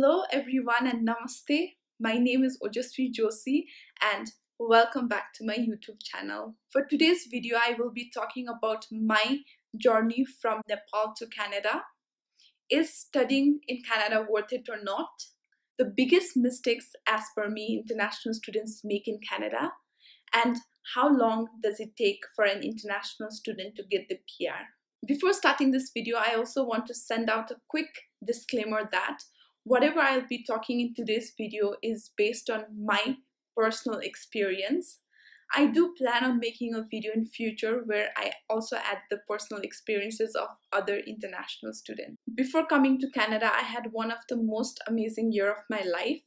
Hello everyone and namaste. My name is Ojaswi Joshi and welcome back to my YouTube channel. For today's video, I will be talking about my journey from Nepal to Canada. Is studying in Canada worth it or not? The biggest mistakes as per me international students make in Canada, and how long does it take for an international student to get the PR? Before starting this video, I also want to send out a quick disclaimer that whatever I'll be talking in today's video is based on my personal experience. I do plan on making a video in future where I also add the personal experiences of other international students. Before coming to Canada, I had one of the most amazing year of my life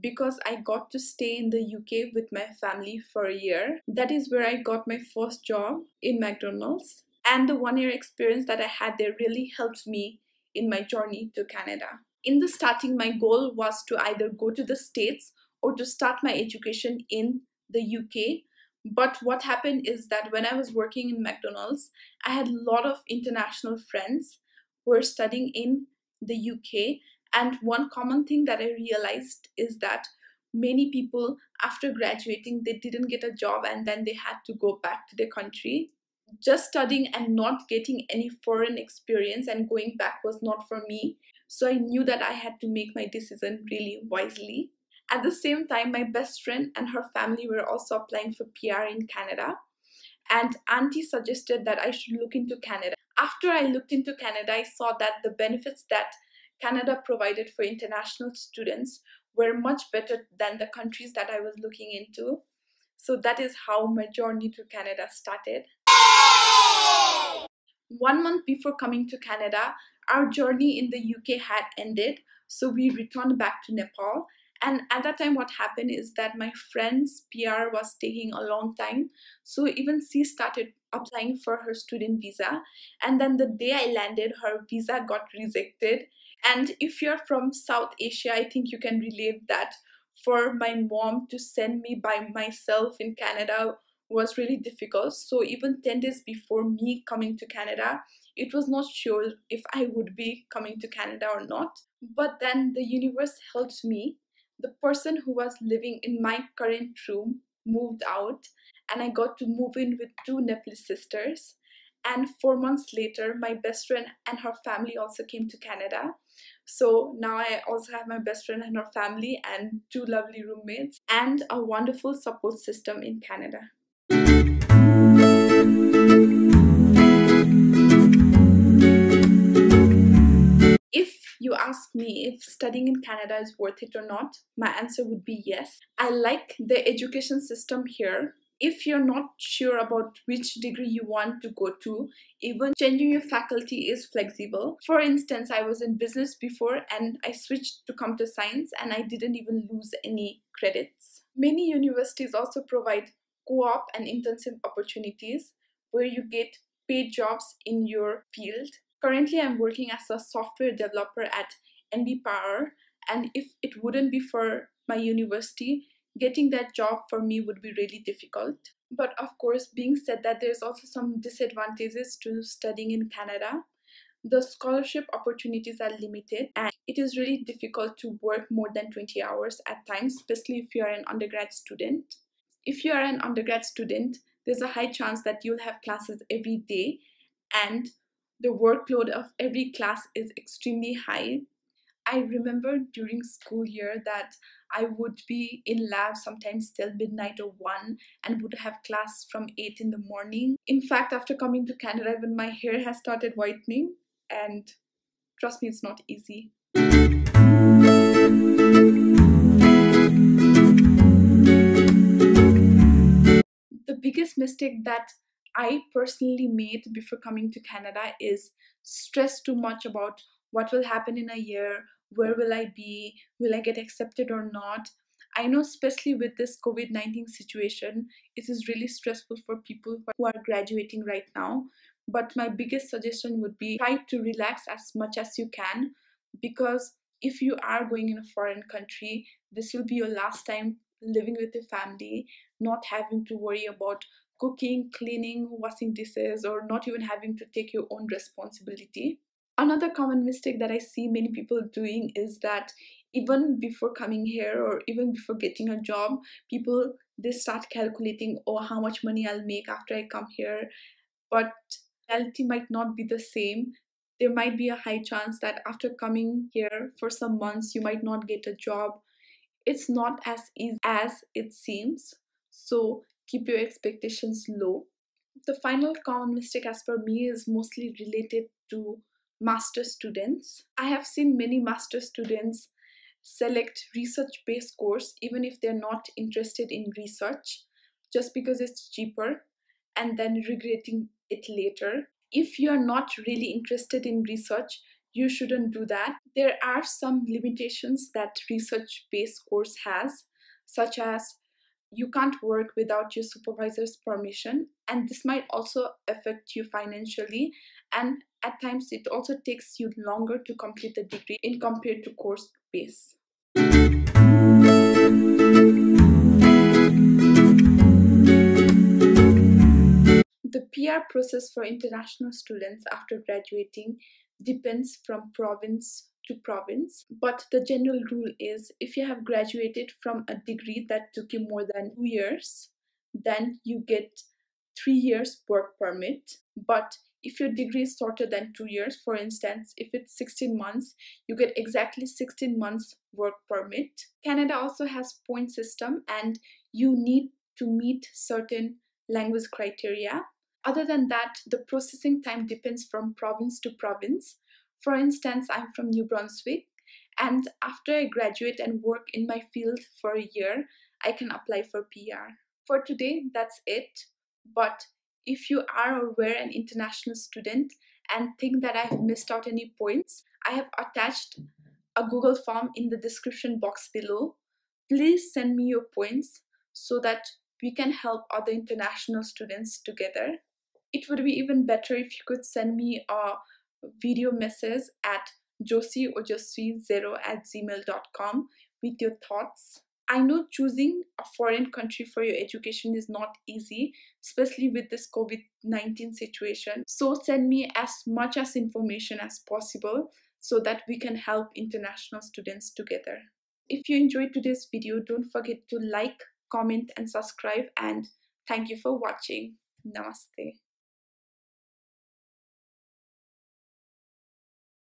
because I got to stay in the UK with my family for a year. That is where I got my first job in McDonald's, and the one-year experience that I had there really helped me in my journey to Canada. In the starting, my goal was to either go to the States or to start my education in the UK. But what happened is that when I was working in McDonald's, I had a lot of international friends who were studying in the UK. And one common thing that I realized is that many people, after graduating, they didn't get a job and then they had to go back to their country. Just studying and not getting any foreign experience and going back was not for me. So I knew that I had to make my decision really wisely. At the same time, my best friend and her family were also applying for PR in Canada, and auntie suggested that I should look into Canada. After I looked into Canada, I saw that the benefits that Canada provided for international students were much better than the countries that I was looking into. So that is how my journey to Canada started. 1 month before coming to Canada, our journey in the UK had ended, so we returned back to Nepal. And at that time, what happened is that my friend's PR was taking a long time, so even she started applying for her student visa. And then the day I landed, her visa got rejected. And if you're from South Asia, I think you can relate that for my mom to send me by myself in Canada was really difficult. So even 10 days before me coming to Canada, it was not sure if I would be coming to Canada or not. But then the universe helped me. The person who was living in my current room moved out, and I got to move in with two Nepalese sisters. And 4 months later, my best friend and her family also came to Canada. So now I also have my best friend and her family and two lovely roommates and a wonderful support system in Canada. You ask me if studying in Canada is worth it or not, my answer would be yes. I like the education system here. If you're not sure about which degree you want to go to, even changing your faculty is flexible. For instance, I was in business before and I switched to computer science and I didn't even lose any credits. Many universities also provide co-op and internship opportunities where you get paid jobs in your field. Currently, I'm working as a software developer at NB Power, and if it wouldn't be for my university, getting that job for me would be really difficult. But of course, being said that, there's also some disadvantages to studying in Canada. The scholarship opportunities are limited, and it is really difficult to work more than 20 hours at times, especially if you are an undergrad student. If you are an undergrad student, there's a high chance that you'll have classes every day, and the workload of every class is extremely high. I remember during school year that I would be in lab sometimes till midnight or 1 and would have class from 8 in the morning. In fact, after coming to Canada, even my hair has started whitening, and trust me, it's not easy. The biggest mistake that I personally made before coming to Canada is stress too much about what will happen in a year, where will I be, will I get accepted or not. I know especially with this COVID-19 situation, it is really stressful for people who are graduating right now. But my biggest suggestion would be try to relax as much as you can, because if you are going in a foreign country, this will be your last time living with your family, not having to worry about cooking, cleaning, washing dishes, or not even having to take your own responsibility. Another common mistake that I see many people doing is that even before coming here or even before getting a job, people, they start calculating, oh, how much money I'll make after I come here. But reality might not be the same. There might be a high chance that after coming here for some months, you might not get a job. It's not as easy as it seems. So keep your expectations low. The final common mistake as per me is mostly related to master students. I have seen many master students select research-based course even if they're not interested in research just because it's cheaper and then regretting it later. If you're not really interested in research, you shouldn't do that. There are some limitations that research-based course has, such as you can't work without your supervisor's permission, and this might also affect you financially, and at times it also takes you longer to complete the degree in compared to course base. The PR process for international students after graduating depends from province to province, but the general rule is if you have graduated from a degree that took you more than 2 years, then you get 3 years work permit. But if your degree is shorter than 2 years, for instance, if it's 16 months, you get exactly 16 months work permit. Canada also has point system and you need to meet certain language criteria. Other than that, the processing time depends from province to province. For instance, I'm from New Brunswick, and after I graduate and work in my field for a year, I can apply for PR. For today, that's it. But if you are or were an international student and think that I've missed out any points, I have attached a Google form in the description box below. Please send me your points so that we can help other international students together. It would be even better if you could send me a video message at josiojaswi0@gmail.com with your thoughts. I know choosing a foreign country for your education is not easy, especially with this COVID-19 situation. So send me as much as information as possible so that we can help international students together. If you enjoyed today's video, don't forget to like, comment, and subscribe. And thank you for watching. Namaste.